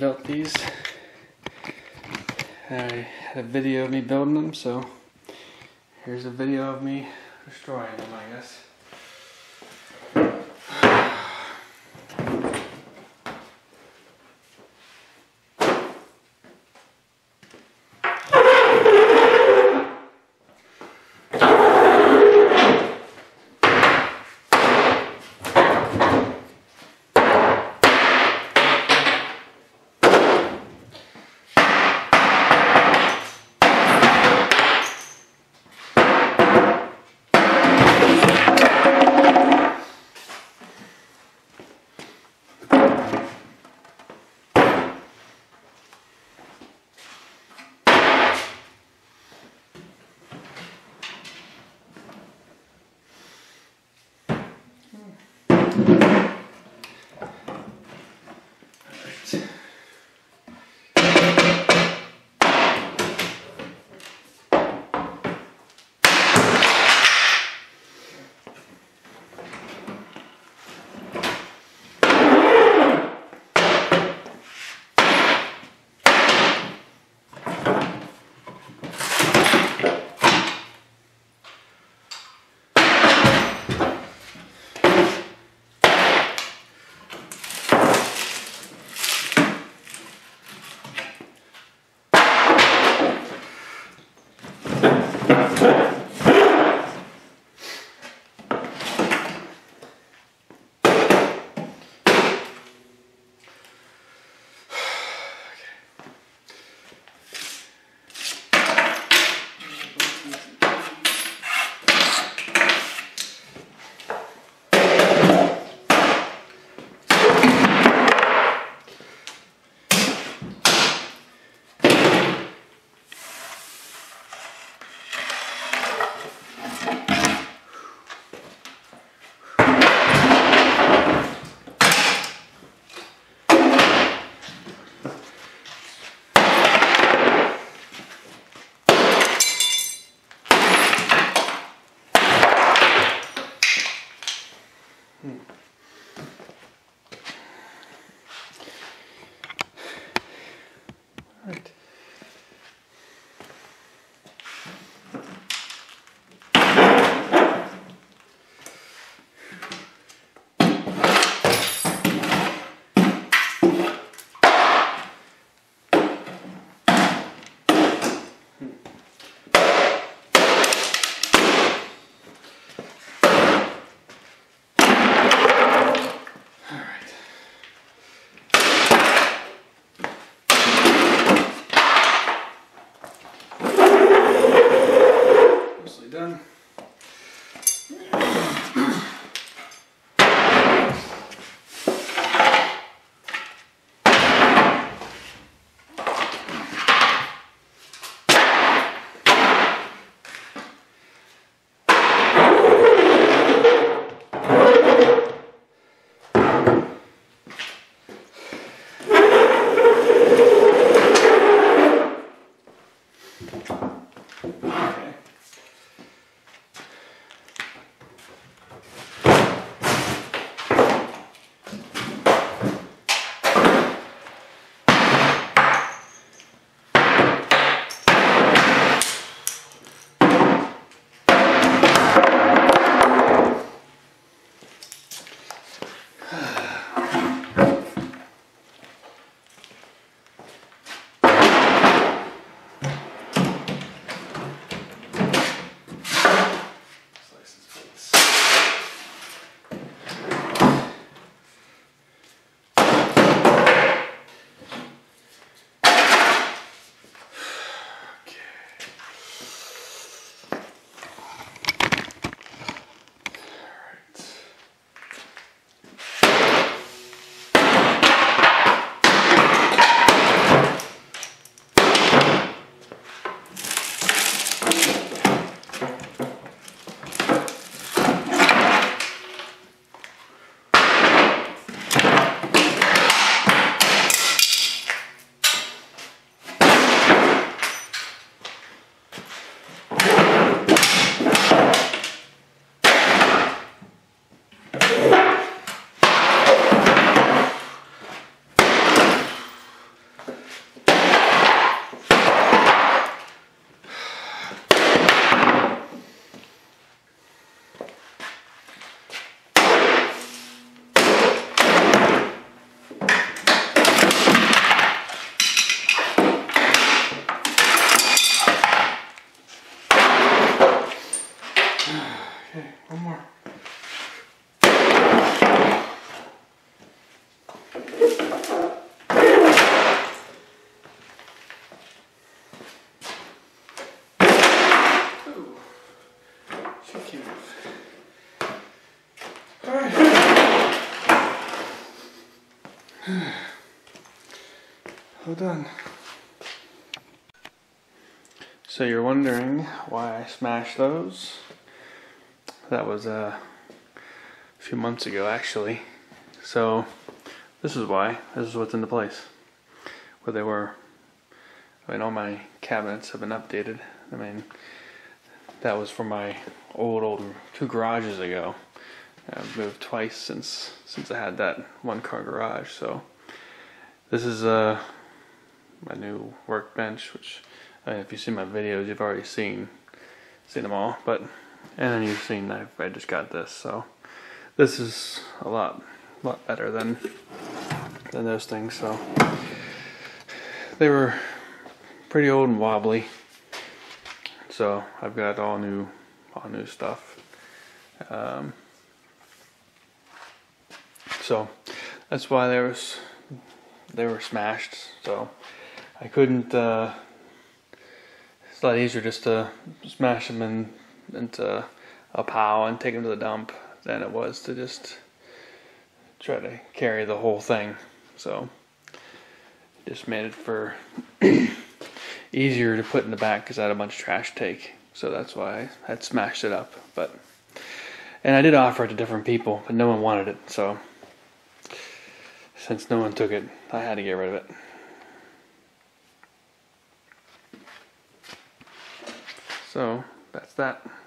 built these. I had a video of me building them, so here's a video of me destroying them, I guess. One more. Well done. So you're wondering why I smashed those? That was a few months ago actually. So this is why. This is what's in the place. Where they were. I mean, all my cabinets have been updated. I mean, that was from my old two garages ago. I've moved twice since I had that one car garage. So this is my new workbench, which I mean, if you see my videos, you've already seen them all. But and then you've seen I just got this, so this is a lot better than those things. So they were pretty old and wobbly. So I've got all new stuff. So that's why they were smashed. So I couldn't. It's a lot easier just to smash them into a pile and take them to the dump than it was to just try to carry the whole thing. So just made it for easier to put in the back because I had a bunch of trash take. So that's why I had smashed it up. But and I did offer it to different people, but no one wanted it. So since no one took it, I had to get rid of it. So that's that.